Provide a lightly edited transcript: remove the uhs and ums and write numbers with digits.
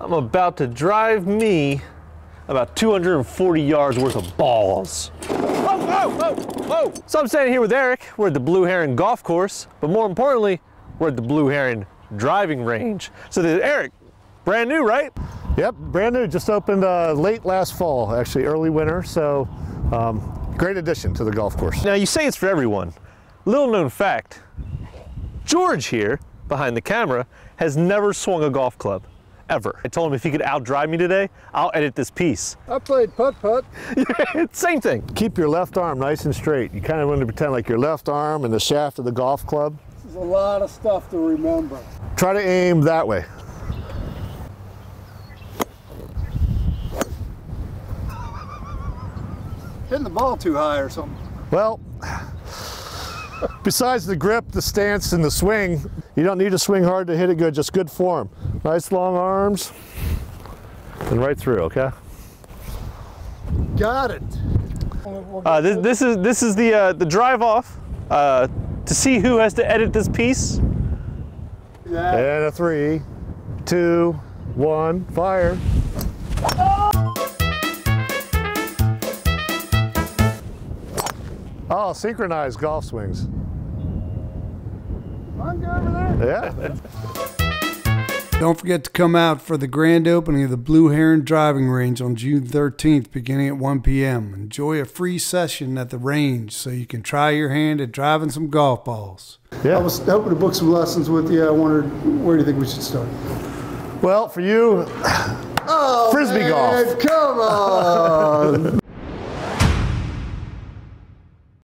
I'm about to drive me about 240 yards worth of balls. Whoa. So I'm standing here with Eric. We're at the Blue Heron Golf Course, but more importantly, we're at the Blue Heron Driving Range. So Eric, brand new, right? Yep, brand new. Just opened late last fall, actually early winter. So great addition to the golf course. Now you say it's for everyone. Little known fact, George here behind the camera has never swung a golf club. Ever. I told him if he could outdrive me today, I'll edit this piece. I played putt-putt. Same thing. Keep your left arm nice and straight. You kind of want to pretend like your left arm and the shaft of the golf club. This is a lot of stuff to remember. Try to aim that way. Hitting the ball too high or something. Well, besides the grip, the stance, and the swing, you don't need to swing hard to hit it good, just good form. Nice long arms and right through, okay? Got it. This is the drive off to see who has to edit this piece. Yeah. And a 3, 2, 1, fire. Oh, synchronized golf swings. Mine go over there? Yeah. Don't forget to come out for the grand opening of the Blue Heron Driving Range on June 13th, beginning at 1 p.m. Enjoy a free session at the range so you can try your hand at driving some golf balls. Yeah. I was hoping to book some lessons with you. I wondered, where do you think we should start? Well, for you, Frisbee golf. Come on.